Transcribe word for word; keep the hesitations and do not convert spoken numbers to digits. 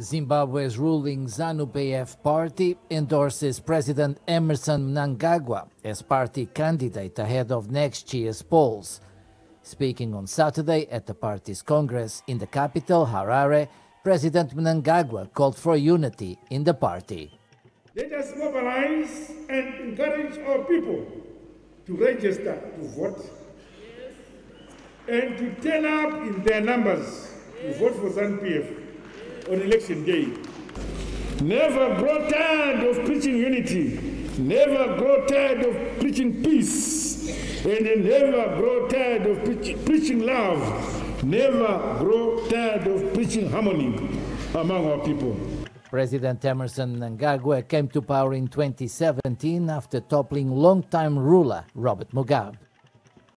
Zimbabwe's ruling ZANU P F party endorses President Emmerson Mnangagwa as party candidate ahead of next year's polls. Speaking on Saturday at the party's congress in the capital, Harare, President Mnangagwa called for unity in the party. Let us mobilize and encourage our people to register to vote and to turn up in their numbers to vote for ZANU P F. On election day. Never grow tired of preaching unity. Never grow tired of preaching peace. And never grow tired of pre preaching love. Never grow tired of preaching harmony among our people. President Emmerson Mnangagwa came to power in twenty seventeen after toppling longtime ruler Robert Mugabe.